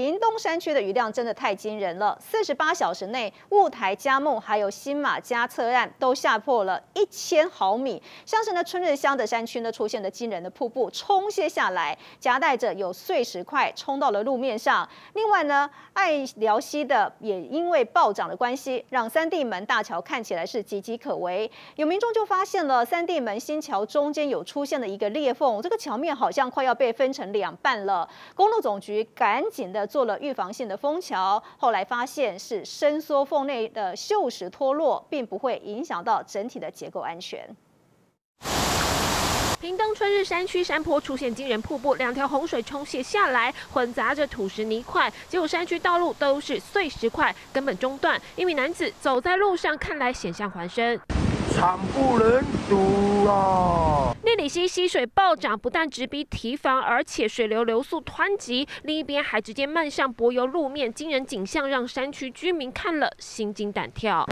屏东山区的雨量真的太惊人了，48小时内，雾台、嘉梦还有新马嘉侧岸都下破了1000毫米。像是春日乡的山区出现了惊人的瀑布冲泻下来，夹带着有碎石块冲到了路面上。另外爱寮溪的也因为暴涨的关系，让三地门大桥看起来是岌岌可危。有民众就发现了三地门新桥中间有出现了一个裂缝，这个桥面好像快要被分成2半了。公路总局赶紧的做了预防性的封桥，后来发现是伸缩缝内的锈蚀脱落，并不会影响到整体的结构安全。 屏东春日山区山坡出现惊人瀑布，2条洪水冲泻下来，混杂着土石泥块，结果山区道路都是碎石块，根本中断。1名男子走在路上，看来险象环生。惨不忍睹啊！内里溪溪水暴涨，不但直逼堤防，而且水流流速湍急，另一边还直接漫上柏油路面，惊人景象让山区居民看了心惊胆跳。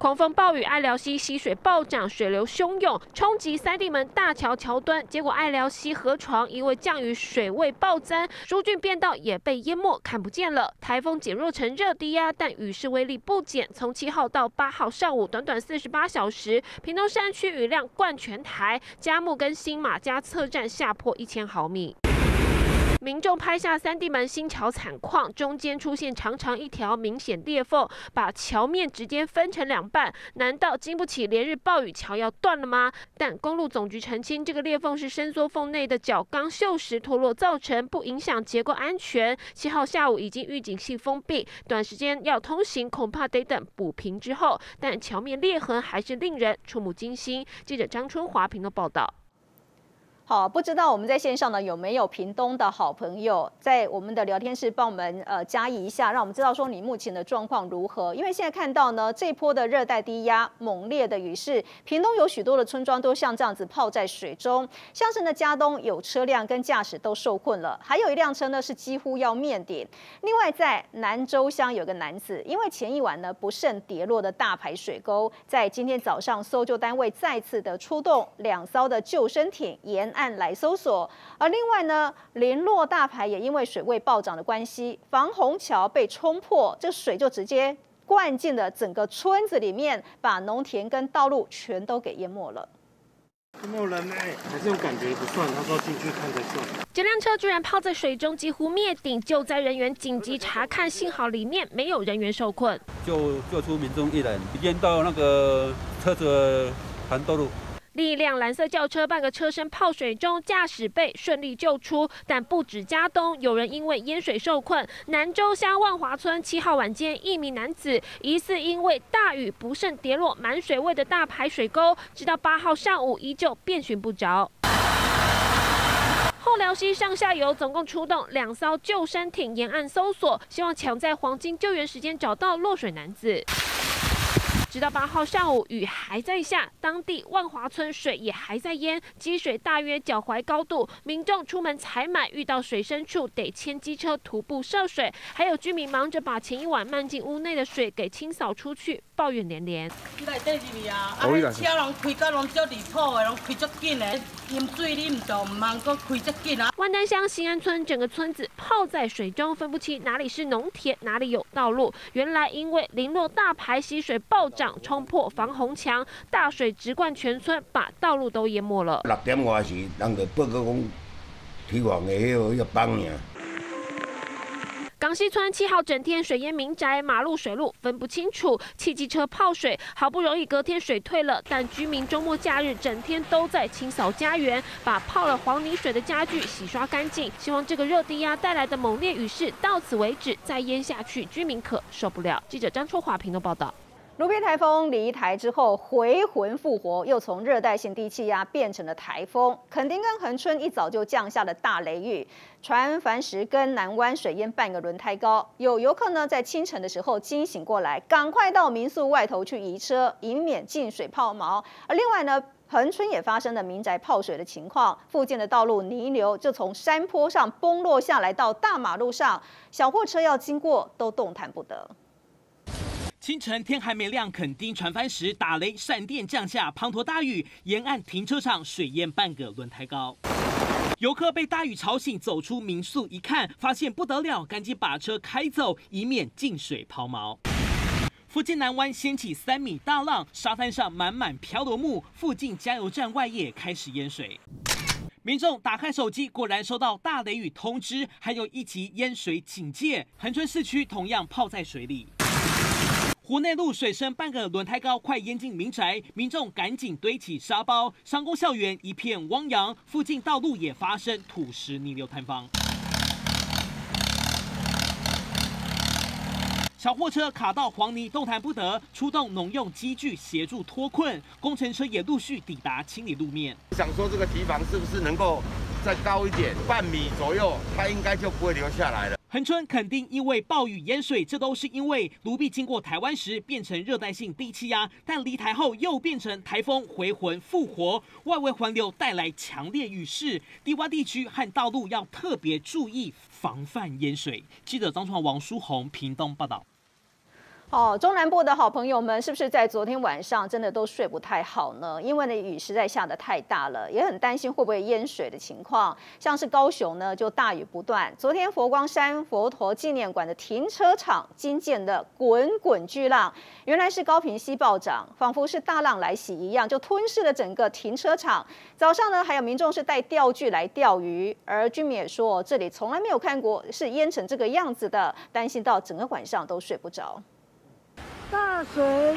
狂风暴雨，爱寮溪溪水暴涨，水流汹涌，冲击三地门大桥桥墩。结果爱寮溪河床因为降雨水位暴增，疏浚便道也被淹没，看不见了。台风减弱成热低压，但雨势威力不减。从7号到8号上午，短短48小时，屏东山区雨量冠全台，嘉木跟新马嘉侧站下破1000毫米。 民众拍下三地门新桥惨况，中间出现长长一条明显裂缝，把桥面直接分成2半。难道经不起连日暴雨，桥要断了吗？但公路总局澄清，这个裂缝是伸缩缝内的角钢锈蚀脱落造成，不影响结构安全。7号下午已经预警系封闭，短时间要通行恐怕得等补平之后。但桥面裂痕还是令人触目惊心。记者张春华评论报道。 好，不知道我们在线上有没有屏东的好朋友在我们的聊天室帮我们加以一下，让我们知道说你目前的状况如何？因为现在看到这一波的热带低压猛烈的雨势，屏东有许多的村庄都像这样子泡在水中，像是嘉东有车辆跟驾驶都受困了，还有一辆车是几乎要面顶。另外在南州乡有个男子，因为前一晚不慎跌落的大排水沟，在今天早上搜救单位再次的出动2艘的救生艇沿 岸来搜索，而另外林落大排也因为水位暴涨的关系，防洪桥被冲破，这水就直接灌进了整个村子里面，把农田跟道路全都给淹没了。 没有人还是有感觉不算。他说进去看才算。这辆车居然泡在水中，几乎灭顶。救灾人员紧急查看，幸好里面没有人员受困，救出民众1人，淹到那个车子含道路。 另一辆蓝色轿车半个车身泡水中，驾驶被顺利救出，但不止嘉东有人因为淹水受困。南州乡万华村7号晚间，1名男子疑似因为大雨不慎跌落满水位的大排水沟，直到8号上午依旧遍寻不着。 后寮溪上下游总共出动2艘救生艇沿岸搜索，希望抢在黄金救援时间找到落水男子。 直到8号上午，雨还在下，当地万华村水也还在淹，积水大约脚踝高度。民众出门采买，遇到水深处得牵机车徒步涉水，还有居民忙着把前一晚漫进屋内的水给清扫出去，抱怨连连。来底是哩啊，啊，车拢开到拢足离谱的，拢开足紧的，淹水你唔着，唔茫阁开足紧啊。万丹乡新安村整个村子泡在水中，分不清哪里是农田，哪里有道路。原来因为林落大排溪水暴 冲破防洪墙，大水直灌全村，把道路都淹没了。6点外时，人就报告讲，堤防的迄个崩尔。港西村7号整天水淹民宅，马路水路分不清楚，汽机车泡水，好不容易隔天水退了，但居民周末假日整天都在清扫家园，把泡了黄泥水的家具洗刷干净。希望这个热低压带来的猛烈雨势到此为止，再淹下去居民可受不了。记者张秋华屏东报道。 卢碧台风离台之后回魂复活，又从热带性低气压变成了台风。垦丁跟恒春一早就降下了大雷雨，船帆石跟南湾水淹半个轮胎高。有游客在清晨的时候惊醒过来，赶快到民宿外头去移车，以免进水泡锚。而另外恒春也发生了民宅泡水的情况，附近的道路泥流就从山坡上崩落下来到大马路上，小货车要经过都动弹不得。 清晨天还没亮，垦丁船帆石打雷闪电降下滂沱大雨，沿岸停车场水淹半个轮胎高。游客被大雨吵醒，走出民宿一看，发现不得了，赶紧把车开走，以免进水抛锚。 福建南湾掀起3米大浪，沙滩上满满漂流木，附近加油站外也开始淹水。民众打开手机，果然收到大雷雨通知，还有一级淹水警戒。恒春市区同样泡在水里。湖内路水深半个轮胎高，快淹进民宅，民众赶紧堆起沙包。商工校园一片汪洋，附近道路也发生土石泥流塌方。 小货车卡到黄泥，动弹不得，出动农用机具协助脱困。工程车也陆续抵达清理路面。想说这个堤防是不是能够再高一点，半米左右，它应该就不会流下来了。恒春肯定因为暴雨淹水，这都是因为卢碧经过台湾时变成热带性低气压，但离台后又变成台风回魂复活，外围环流带来强烈雨势，低洼地区和道路要特别注意防范淹水。记者张传王、舒宏屏东报道。 哦，中南部的好朋友们，是不是在昨天晚上真的都睡不太好呢？因为呢雨实在下得太大了，也很担心会不会淹水的情况。像是高雄呢，就大雨不断。昨天佛光山佛陀纪念馆的停车场惊见的滚滚巨浪，原来是高屏溪暴涨，仿佛是大浪来袭一样，就吞噬了整个停车场。早上呢，还有民众是带钓具来钓鱼，而居民也说这里从来没有看过是淹成这个样子的，担心到整个晚上都睡不着。 大水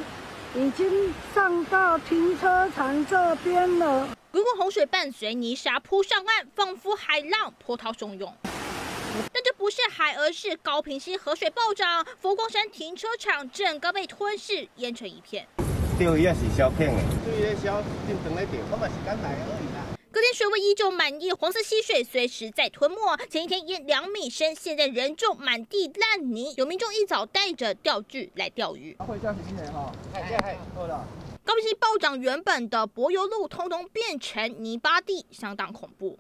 已经上到停车场这边了，滚滚洪水伴随泥沙扑上岸，仿佛海浪波涛汹涌。但这不是海，而是高屏溪河水暴涨，佛光山停车场整个被吞噬，淹成一片。钓鱼也是小片的，钓鱼小，真长来钓，我嘛是刚来而已啦。 隔天水位依旧满溢，黄色溪水随时在吞没。前一天淹2米深，现在人就满地烂泥。有民众一早带着钓具来钓鱼。高屏溪暴涨，原本的柏油路通通变成泥巴地，相当恐怖。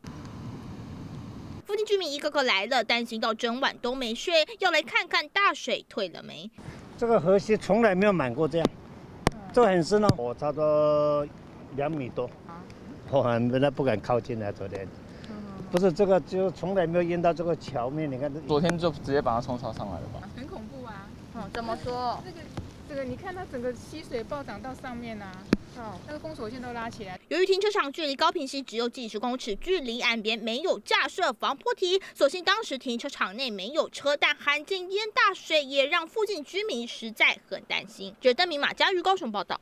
附近居民一个个来了，担心到整晚都没睡，要来看看大水退了没。这个河溪从来没有满过这样，这很深哦，我差不多2米多。 我本来不敢靠近啊，昨天，不是这个就从来没有淹到这个桥面，你看，昨天就直接把它冲刷上来了吧？很恐怖啊！哦，怎么说？这个，你看它整个溪水暴涨到上面啊，哦，那个封锁线都拉起来。由于停车场距离高屏溪只有几十公尺，距离岸边没有架设防波堤，所幸当时停车场内没有车，但罕见淹大水也让附近居民实在很担心。记者邓明、马家瑜高雄报道。